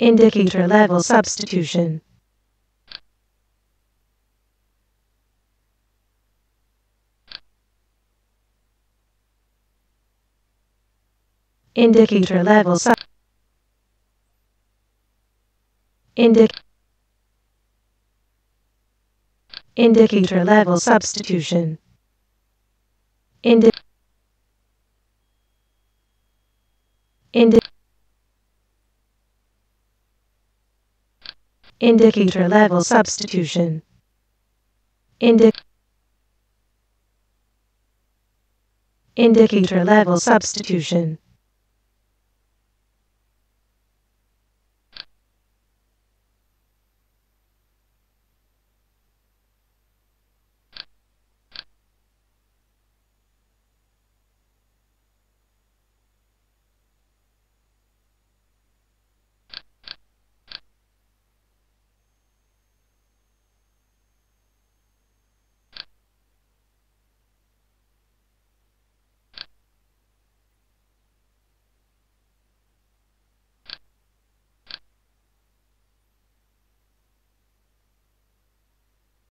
Indicator level substitution. Indicator level indicator level substitution. Indicator level substitution. Indicator level substitution.